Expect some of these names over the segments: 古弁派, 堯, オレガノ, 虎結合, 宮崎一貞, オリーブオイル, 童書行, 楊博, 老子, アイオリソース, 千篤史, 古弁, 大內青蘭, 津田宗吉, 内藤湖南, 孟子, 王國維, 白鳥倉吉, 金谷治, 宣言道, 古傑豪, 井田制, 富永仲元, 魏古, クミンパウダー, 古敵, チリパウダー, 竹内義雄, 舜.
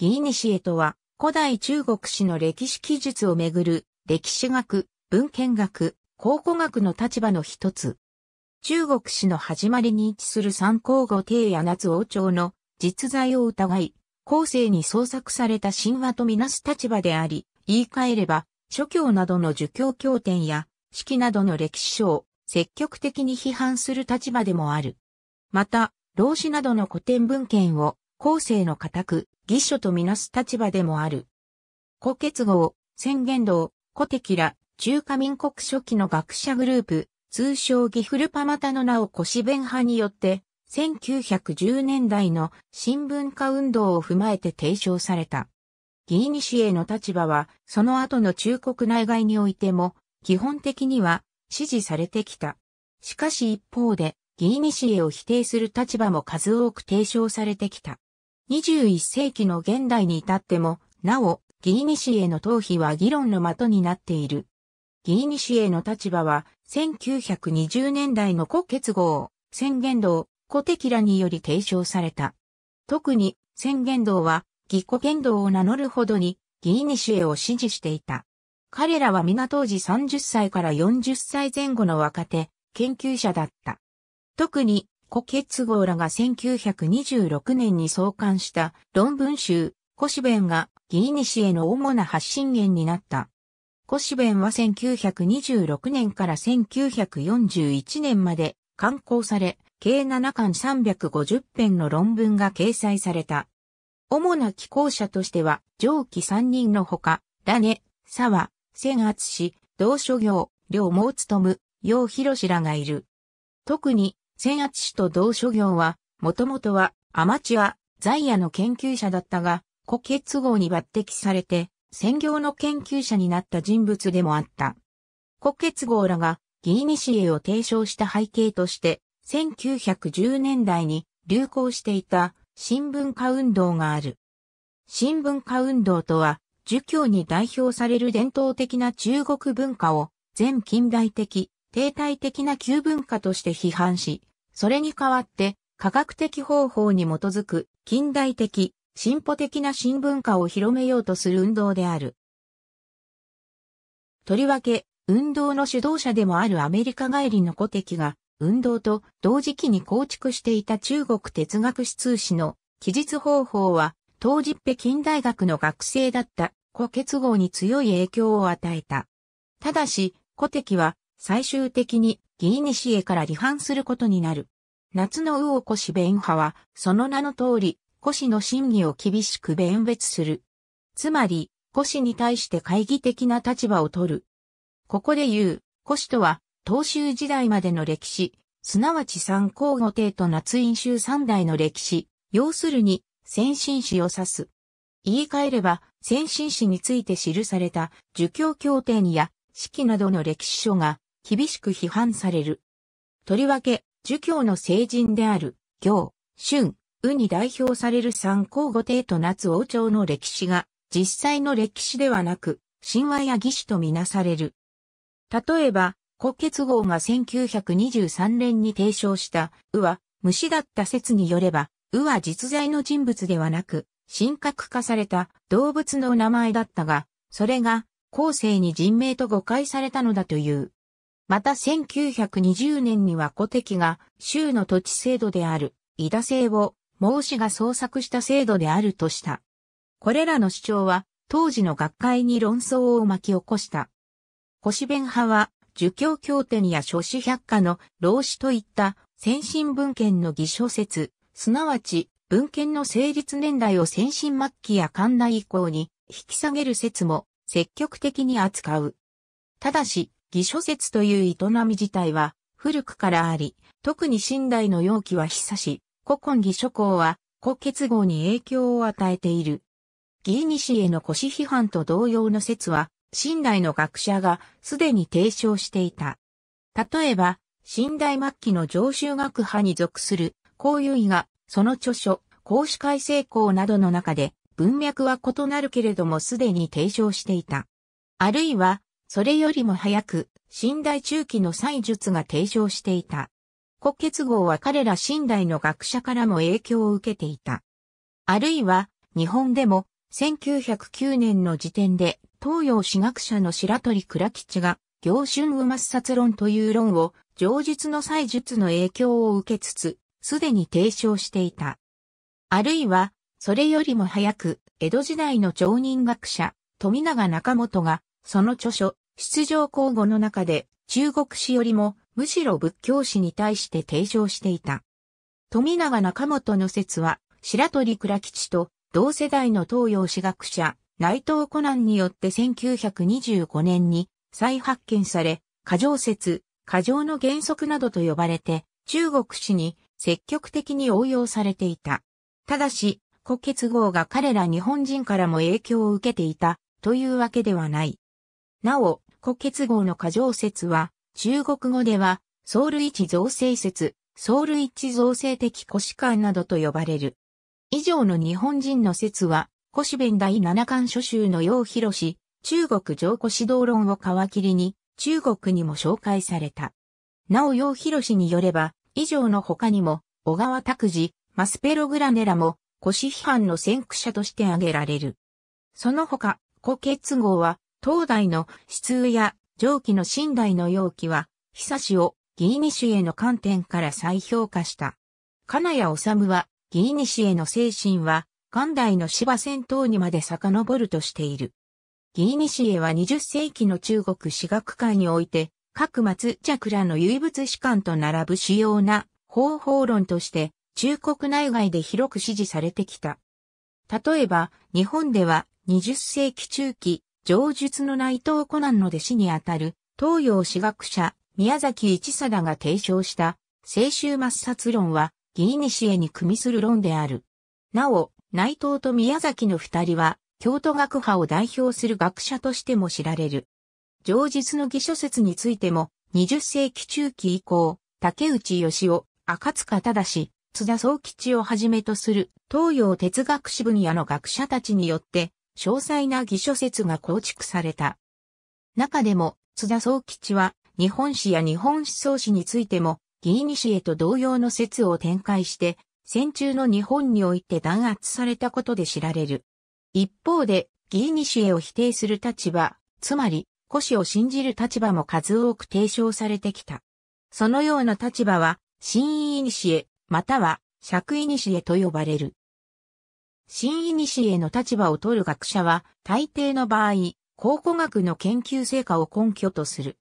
魏古とは、古代中国史の歴史記述をめぐる、歴史学、文献学、考古学の立場の一つ。中国史の始まりに位置する三皇五帝や夏王朝の実在を疑い、後世に創作された神話とみなす立場であり、言い換えれば、諸教などの儒教経典や、史記などの歴史書を積極的に批判する立場でもある。また、老子などの古典文献を、後世の家督、義書とみなす立場でもある。古傑豪、宣言道、古敵ら、中華民国初期の学者グループ、通称義古派またの名を古弁派によって、1910年代の新文化運動を踏まえて提唱された。魏古の立場は、その後の中国内外においても、基本的には支持されてきた。しかし一方で、魏古を否定する立場も数多く提唱されてきた。21世紀の現代に至っても、なお、魏古の討否は議論の的になっている。魏古の立場は、1920年代の古傑豪、宣言道、古敵らにより提唱された。特に、宣言道は、魏古言道を名乗るほどに、魏古を支持していた。彼らは皆当時30歳から40歳前後の若手、研究者だった。特に、古傑豪らが1926年に創刊した論文集、古弁が魏古の主な発信源になった。古弁は1926年から1941年まで刊行され、計7巻350編の論文が掲載された。主な寄稿者としては、上記3人のほか、羅根、澤、千篤史、童書行、両毛務、楊博らがいる。特に、千篤史と童書行は、もともとはアマチュア、在野の研究者だったが、古傑豪に抜擢されて、専業の研究者になった人物でもあった。古傑豪らが、魏古を提唱した背景として、1910年代に流行していた新文化運動がある。新文化運動とは、儒教に代表される伝統的な中国文化を、前近代的、停滞的な旧文化として批判し、それに代わって科学的方法に基づく近代的、進歩的な新文化を広めようとする運動である。とりわけ、運動の主導者でもあるアメリカ帰りの古敵が、運動と同時期に構築していた中国哲学史通史の記述方法は、当時北京大学の学生だった古傑豪に強い影響を与えた。ただし、古敵は、最終的に魏古から離反することになる。夏の禹を古弁派は、その名の通り、古の真偽を厳しく弁別する。つまり、古に対して懐疑的な立場を取る。ここで言う、古とは、東周時代までの歴史、すなわち三皇五帝と夏殷周三代の歴史、要するに、先秦史を指す。言い換えれば、先秦史について記された、儒教経典や、史記などの歴史書が、厳しく批判される。とりわけ、儒教の聖人である、堯、舜、禹に代表される三皇五帝と夏王朝の歴史が、実際の歴史ではなく、神話や義史とみなされる。例えば、古傑豪が1923年に提唱した、禹は、虫だった説によれば、禹は実在の人物ではなく、神格化された動物の名前だったが、それが、後世に人名と誤解されたのだという。また1920年には古敵が州の土地制度である、井田制を、孟子が創作した制度であるとした。これらの主張は、当時の学会に論争を巻き起こした。古弁派は、儒教経典や諸子百科の老子といった先秦文献の偽書説、すなわち文献の成立年代を先秦末期や漢代以降に引き下げる説も積極的に扱う。ただし、偽書説という営み自体は古くからあり、特に清代の楊貴は久し、古今偽書講は古傑豪に影響を与えている。魏古の古史批判と同様の説は、清代の学者がすでに提唱していた。例えば、清代末期の常習学派に属する孔侑が、その著書、孔子改正考などの中で、文脈は異なるけれどもすでに提唱していた。あるいは、それよりも早く、清代中期の歳述が提唱していた。古傑豪は彼ら清代の学者からも影響を受けていた。あるいは、日本でも1909年の時点で東洋史学者の白鳥倉吉が堯舜禹抹殺論という論を上述の祭述の影響を受けつつ、すでに提唱していた。あるいは、それよりも早く、江戸時代の町人学者、富永仲元が、その著書、出城考語の中で、中国史よりも、むしろ仏教史に対して提唱していた。富永仲元の説は、白鳥倉吉と、同世代の東洋史学者、内藤湖南によって1925年に、再発見され、過剰説、過剰の原則などと呼ばれて、中国史に積極的に応用されていた。ただし、虎結合が彼ら日本人からも影響を受けていたというわけではない。なお、虎結合の過剰説は、中国語では、相類一造成説、相類一造成的古史観などと呼ばれる。以上の日本人の説は、古史弁第7巻初集の楊弘、中国上古史導論を皮切りに、中国にも紹介された。なお楊弘によれば、以上の他にも、小川拓司、マスペログラネラも、古史批判の先駆者として挙げられる。その他、虎結合は、当代の子通や上記の清代の楊貴は、久しを魏西への観点から再評価した。金谷治は、魏西への精神は、元代の司馬遷等にまで遡るとしている。魏西へは20世紀の中国史学界において、各末着らの唯物史観と並ぶ主要な方法論として、中国内外で広く支持されてきた。例えば、日本では20世紀中期、上述の内藤湖南の弟子にあたる、東洋史学者、宮崎一貞が提唱した、清宗抹殺論は、魏西へに組みする論である。なお、内藤と宮崎の二人は、京都学派を代表する学者としても知られる。上述の偽書説についても、20世紀中期以降、竹内義雄、赤塚忠、津田宗吉をはじめとする東洋哲学史分野の学者たちによって、詳細な偽書説が構築された。中でも、津田宗吉は、日本史や日本思想史についても、魏西へと同様の説を展開して、戦中の日本において弾圧されたことで知られる。一方で、魏西へを否定する立場、つまり、古史を信じる立場も数多く提唱されてきた。そのような立場は、新古、または、釈古と呼ばれる。新古の立場を取る学者は、大抵の場合、考古学の研究成果を根拠とする。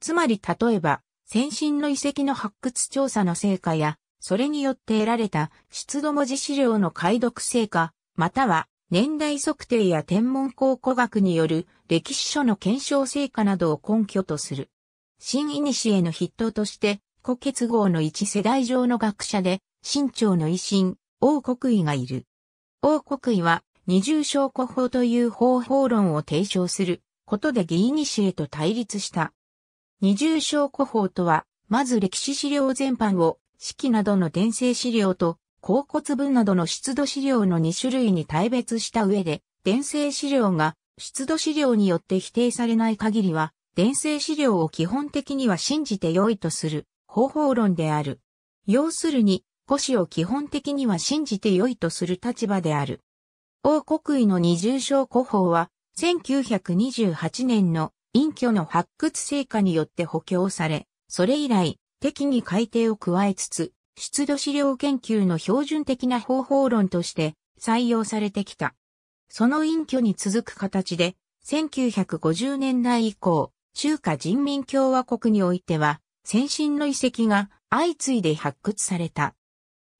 つまり、例えば、先進の遺跡の発掘調査の成果や、それによって得られた出土文字資料の解読成果、または、年代測定や天文考古学による歴史書の検証成果などを根拠とする。新古の筆頭として、虎結合の一世代上の学者で、清朝の維新、王国威がいる。王国威は、二重証拠法という方法論を提唱することで魏西へと対立した。二重証拠法とは、まず歴史資料全般を、史記などの伝承資料と、甲骨文などの出土資料の2種類に大別した上で、伝承資料が出土資料によって否定されない限りは、伝承資料を基本的には信じて良いとする方法論である。要するに、古史を基本的には信じて良いとする立場である。王国威の二重証拠法は、1928年の隠居の発掘成果によって補強され、それ以来、適宜改定を加えつつ、出土資料研究の標準的な方法論として採用されてきた。その隠居に続く形で、1950年代以降、中華人民共和国においては、先進の遺跡が相次いで発掘された。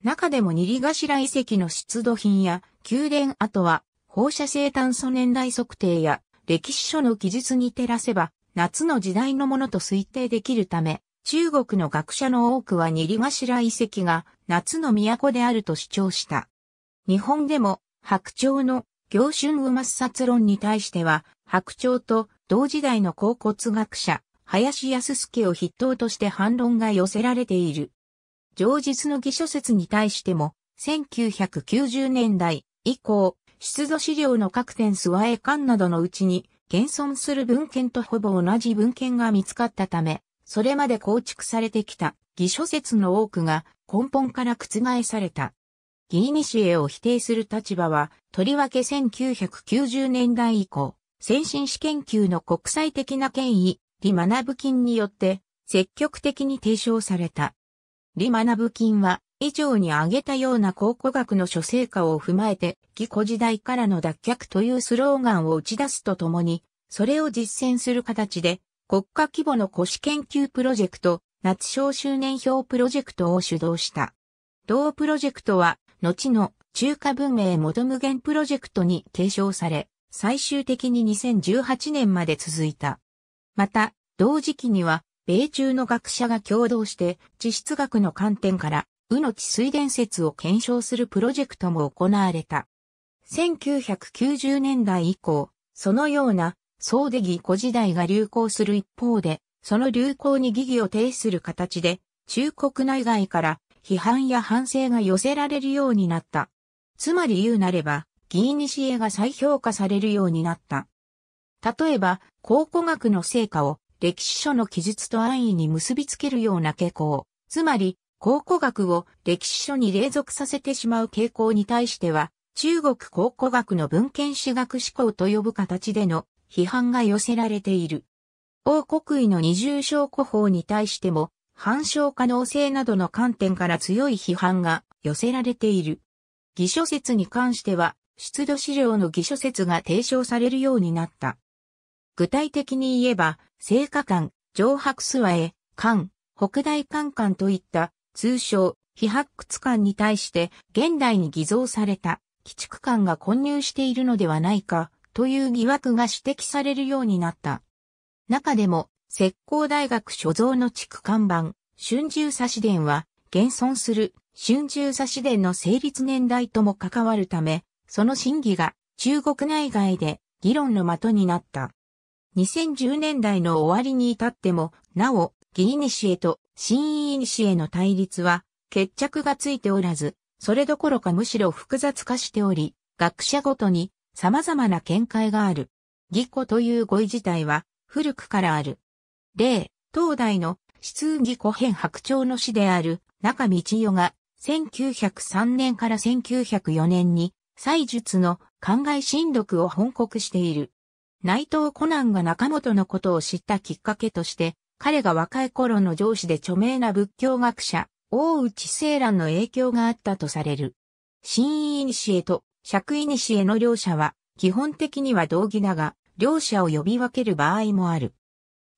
中でも韮頭遺跡の出土品や宮殿跡は、放射性炭素年代測定や歴史書の記述に照らせば、夏の時代のものと推定できるため、中国の学者の多くは韮頭遺跡が夏の都であると主張した。日本でも白鳥の堯舜禹抹殺論に対しては白鳥と同時代の考古学者林康介を筆頭として反論が寄せられている。上述の偽書説に対しても1990年代以降出土資料の各点スワエ館などのうちに現存する文献とほぼ同じ文献が見つかったためそれまで構築されてきた偽書説の多くが根本から覆された。義古を否定する立場は、とりわけ1990年代以降、先進史研究の国際的な権威、李学金によって、積極的に提唱された。李学金は、以上に挙げたような考古学の諸成果を踏まえて、義古時代からの脱却というスローガンを打ち出すとともに、それを実践する形で、国家規模の古史研究プロジェクト、夏商周年表プロジェクトを主導した。同プロジェクトは、後の中華文明元無限プロジェクトに継承され、最終的に2018年まで続いた。また、同時期には、米中の学者が共同して、地質学の観点から、禹の治水伝説を検証するプロジェクトも行われた。1990年代以降、そのような、総で義古時代が流行する一方で、その流行に疑義を呈する形で、中国内外から批判や反省が寄せられるようになった。つまり言うなれば、義古が再評価されるようになった。例えば、考古学の成果を歴史書の記述と安易に結びつけるような傾向、つまり、考古学を歴史書に隷属させてしまう傾向に対しては、中国考古学の文献史学思考と呼ぶ形での批判が寄せられている。王国威の二重唱古法に対しても、反証可能性などの観点から強い批判が寄せられている。義書説に関しては、出土資料の義書説が提唱されるようになった。具体的に言えば、清華館、上白諏訪絵館、北大館館といった、通称、非発掘館に対して、現代に偽造された、鬼畜館が混入しているのではないか、という疑惑が指摘されるようになった。中でも、浙江大学所蔵の築看板、春秋左氏伝は、現存する春秋左氏伝の成立年代とも関わるため、その真偽が中国内外で議論の的になった。2010年代の終わりに至っても、なお、義古と新古の対立は決着がついておらず、それどころかむしろ複雑化しており、学者ごとに様々な見解がある。義古という語彙自体は古くからある。例、当代の質義古編白鳥の詩である中道代が1903年から1904年に歳述の灌漑新読を翻刻している。内藤湖南が中本のことを知ったきっかけとして、彼が若い頃の上司で著名な仏教学者、大内青蘭の影響があったとされる。新古と釈古の両者は、基本的には同義だが、両者を呼び分ける場合もある。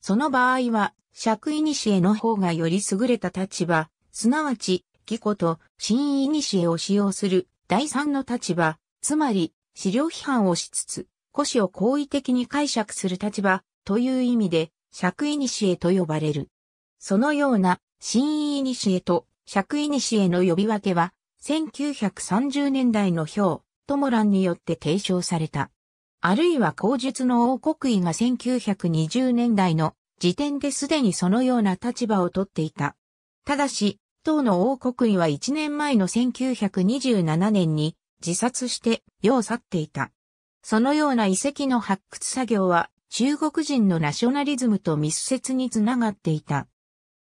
その場合は、釈古の方がより優れた立場、すなわち、義古と新古を使用する第三の立場、つまり、史料批判をしつつ、古史を好意的に解釈する立場、という意味で、釈古と呼ばれる。そのような、新古と釈古の呼び分けは、1930年代の馮友蘭によって提唱された。あるいは口述の王国威が1920年代の時点ですでにそのような立場をとっていた。ただし、当の王国威は1年前の1927年に自殺して世を去っていた。そのような遺跡の発掘作業は、中国人のナショナリズムと密接につながっていた。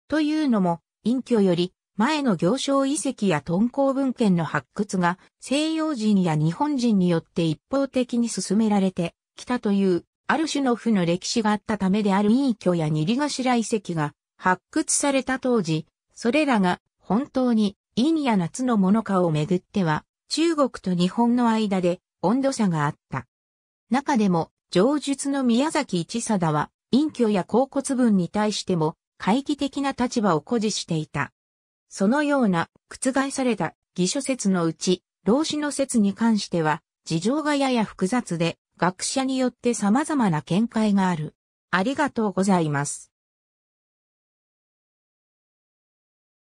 というのも、殷墟より前の行商遺跡や敦煌文献の発掘が西洋人や日本人によって一方的に進められてきたという、ある種の負の歴史があったためである殷墟や二里頭遺跡が発掘された当時、それらが本当に陰や夏のものかをめぐっては、中国と日本の間で温度差があった。中でも、上述の宮崎一貞は、陰虚や甲骨文に対しても、懐疑的な立場を誇示していた。そのような、覆された、義書説のうち、老子の説に関しては、事情がやや複雑で、学者によって様々な見解がある。ありがとうございます。